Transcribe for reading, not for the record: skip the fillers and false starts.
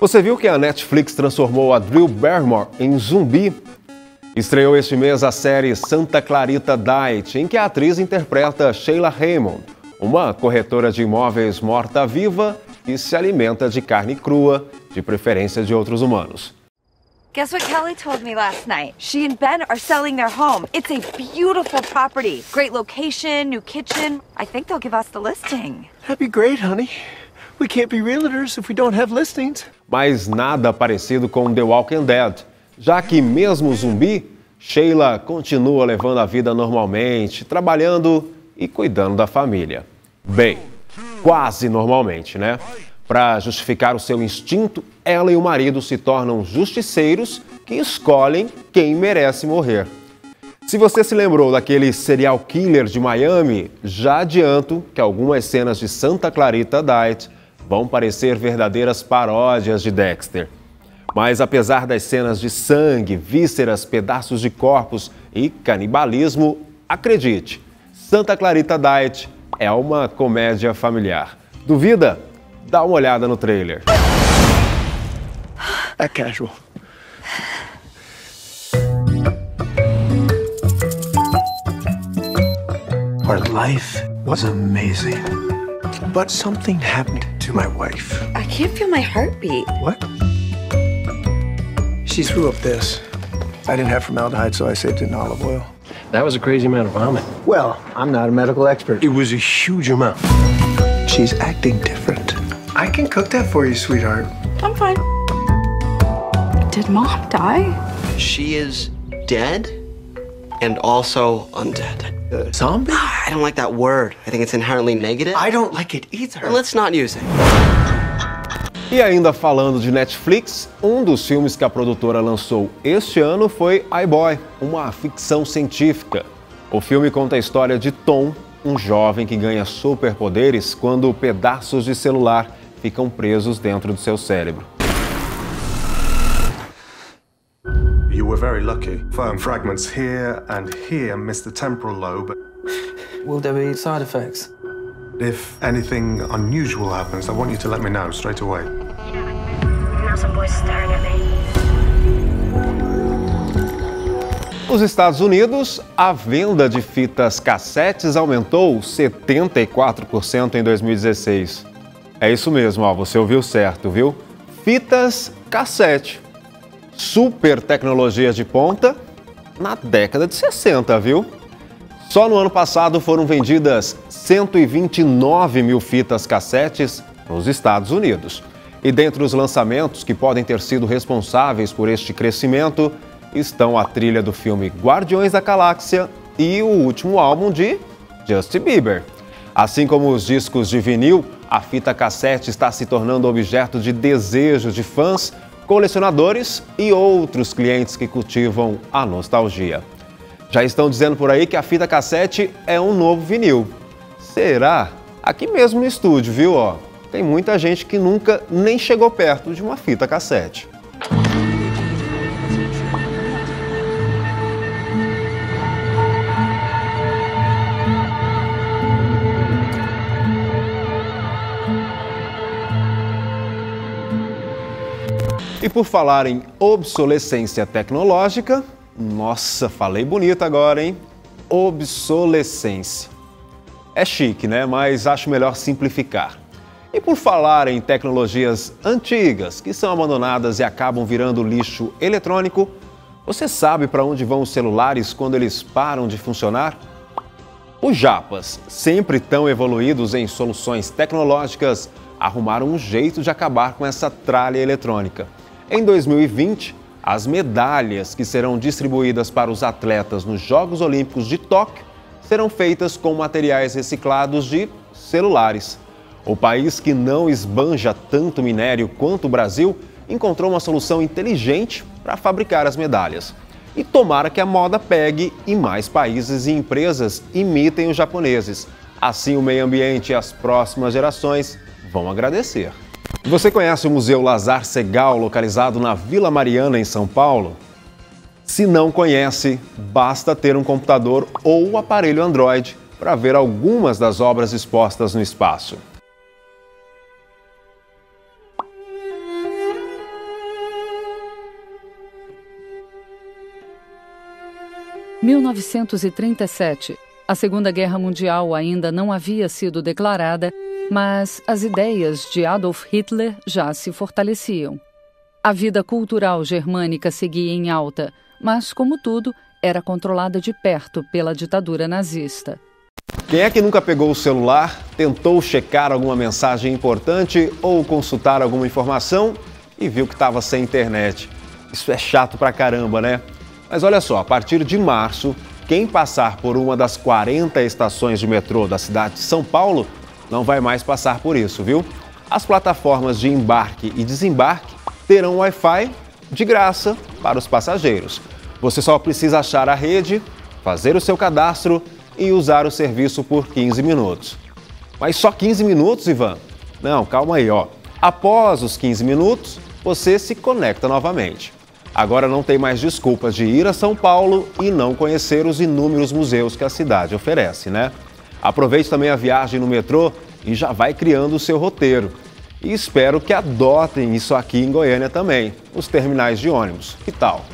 Você viu que a Netflix transformou a Drew Barrymore em zumbi? Estreou este mês a série Santa Clarita Diet, em que a atriz interpreta Sheila Raymond, uma corretora de imóveis morta-viva que se alimenta de carne crua, de preferência de outros humanos. Guess what Kelly told me last night? She and Ben are selling their home. It's a beautiful property. Great location, new kitchen. I think they'll give us the listing. That'd be great, honey. We can't be realtors if we don't have listings. Mas nada parecido com The Walking Dead, já que mesmo zumbi, Sheila continua levando a vida normalmente, trabalhando e cuidando da família. Bem, quase normalmente, né? Para justificar o seu instinto, ela e o marido se tornam justiceiros que escolhem quem merece morrer. Se você se lembrou daquele serial killer de Miami, já adianto que algumas cenas de Santa Clarita Diet vão parecer verdadeiras paródias de Dexter. Mas apesar das cenas de sangue, vísceras, pedaços de corpos e canibalismo, acredite, Santa Clarita Diet é uma comédia familiar. Duvida? Dá uma olhada no trailer. É casual. Our life was amazing. But something happened to my wife. I can't feel my heartbeat. What? She threw up this. I didn't have formaldehyde, so I saved it in olive oil. That was a crazy amount of vomit. Well, I'm not a medical expert. It was a huge amount. She's acting different. I can cook that for you, sweetheart. I'm fine. Did Mom die? She is dead and also undead. Zombie? I don't like that word. I think it's inherently negative. I don't like it either. And let's not use it. E ainda falando de Netflix, um dos filmes que a produtora lançou este ano foi I Boy, uma ficção científica. O filme conta a história de Tom, um jovem que ganha superpoderes quando pedaços de celular ficam presos dentro do seu cérebro. You were very lucky. Firm fragments here and here miss the temporal lobe. Will there be side effects? If anything unusual happens, I want you to let me know straight away. Now some boys staring at me. Nos Estados Unidos, a venda de fitas cassetes aumentou 74% em 2016. É isso mesmo, ó, você ouviu certo, viu? Fitas cassete. Super tecnologia de ponta na década de 60, viu? Só no ano passado foram vendidas 129 mil fitas cassetes nos Estados Unidos. E dentre os lançamentos que podem ter sido responsáveis por este crescimento, estão a trilha do filme Guardiões da Galáxia e o último álbum de Justin Bieber. Assim como os discos de vinil, a fita cassete está se tornando objeto de desejo de fãs, colecionadores e outros clientes que cultivam a nostalgia. Já estão dizendo por aí que a fita cassete é um novo vinil. Será? Aqui mesmo no estúdio, viu? Ó, tem muita gente que nunca nem chegou perto de uma fita cassete. E por falar em obsolescência tecnológica, nossa, falei bonito agora, hein? Obsolescência. É chique, né? Mas acho melhor simplificar. E por falar em tecnologias antigas, que são abandonadas e acabam virando lixo eletrônico, você sabe para onde vão os celulares quando eles param de funcionar? Os japas, sempre tão evoluídos em soluções tecnológicas, arrumaram um jeito de acabar com essa tralha eletrônica. Em 2020, as medalhas que serão distribuídas para os atletas nos Jogos Olímpicos de Tóquio serão feitas com materiais reciclados de celulares. O país que não esbanja tanto minério quanto o Brasil encontrou uma solução inteligente para fabricar as medalhas. E tomara que a moda pegue e mais países e empresas imitem os japoneses. Assim o meio ambiente e as próximas gerações vão agradecer. Você conhece o Museu Lasar Segall, localizado na Vila Mariana, em São Paulo? Se não conhece, basta ter um computador ou aparelho Android para ver algumas das obras expostas no espaço. 1937. A Segunda Guerra Mundial ainda não havia sido declarada, mas as ideias de Adolf Hitler já se fortaleciam. A vida cultural germânica seguia em alta, mas, como tudo, era controlada de perto pela ditadura nazista. Quem é que nunca pegou o celular, tentou checar alguma mensagem importante ou consultar alguma informação e viu que estava sem internet? Isso é chato pra caramba, né? Mas olha só, a partir de março, quem passar por uma das 40 estações de metrô da cidade de São Paulo não vai mais passar por isso, viu? As plataformas de embarque e desembarque terão Wi-Fi de graça para os passageiros. Você só precisa achar a rede, fazer o seu cadastro e usar o serviço por 15 minutos. Mas só 15 minutos, Ivan? Não, calma aí, ó. Após os 15 minutos, você se conecta novamente. Agora não tem mais desculpas de ir a São Paulo e não conhecer os inúmeros museus que a cidade oferece, né? Aproveite também a viagem no metrô e já vai criando o seu roteiro. E espero que adotem isso aqui em Goiânia também, nos terminais de ônibus. Que tal?